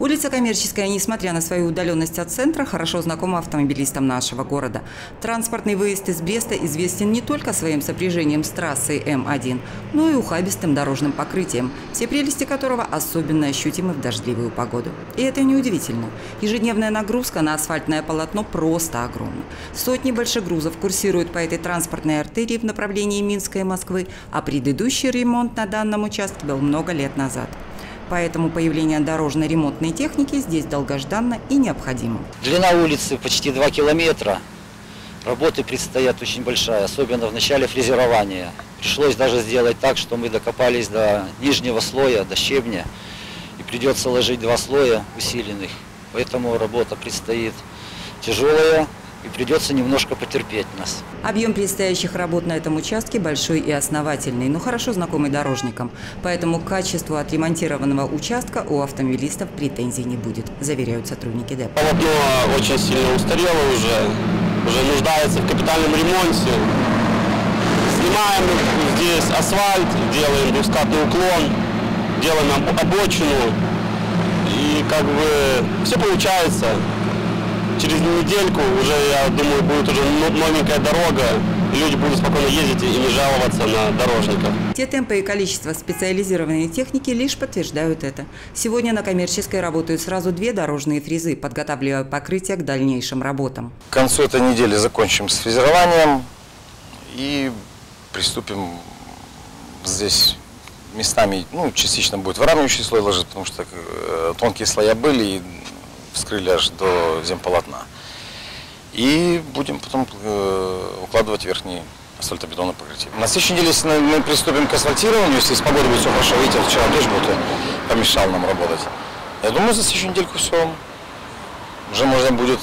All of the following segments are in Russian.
Улица Коммерческая, несмотря на свою удаленность от центра, хорошо знакома автомобилистам нашего города. Транспортный выезд из Бреста известен не только своим сопряжением с трассой М1, но и ухабистым дорожным покрытием, все прелести которого особенно ощутимы в дождливую погоду. И это неудивительно. Ежедневная нагрузка на асфальтное полотно просто огромна. Сотни большегрузов курсируют по этой транспортной артерии в направлении Минска и Москвы, а предыдущий ремонт на данном участке был много лет назад. Поэтому появление дорожно-ремонтной техники здесь долгожданно и необходимо. Длина улицы почти 2 километра. Работы предстоят очень большая, особенно в начале фрезерования. Пришлось даже сделать так, что мы докопались до нижнего слоя, до щебня. И придется ложить два слоя усиленных. Поэтому работа предстоит тяжелая. И придется немножко потерпеть нас. Объем предстоящих работ на этом участке большой и основательный, но хорошо знакомый дорожникам. Поэтому к качеству отремонтированного участка у автомобилистов претензий не будет, заверяют сотрудники ДЭП. Полотно очень сильно устарело уже нуждается в капитальном ремонте. Снимаем здесь асфальт, делаем двускатный уклон, делаем обочину. И как бы все получается. Через недельку уже, я думаю, будет уже новенькая дорога. Люди будут спокойно ездить и не жаловаться на дорожников. Те темпы и количество специализированной техники лишь подтверждают это. Сегодня на Коммерческой работают сразу две дорожные фрезы, подготавливая покрытие к дальнейшим работам. К концу этой недели закончим с фрезерованием и приступим здесь. Местами, частично будет выравнивающий слой ложить, потому что тонкие слоя были и вскрыли аж до земполотна. И будем потом укладывать верхние асфальтобетонные покрытия. На следующей неделе, если мы приступим к асфальтированию, если с погодой будет все хорошо, видите, вчера дождь был, помешал нам работать. Я думаю, за следующую недельку все уже можно будет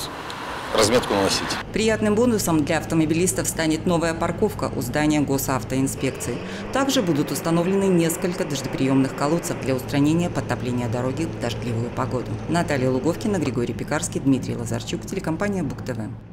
разметку наносить. Приятным бонусом для автомобилистов станет новая парковка у здания Госавтоинспекции. Также будут установлены несколько дождеприемных колодцев для устранения подтопления дороги в дождливую погоду. Наталья Луговкина, Григорий Пекарский, Дмитрий Лазарчук, телекомпания Буг-ТВ.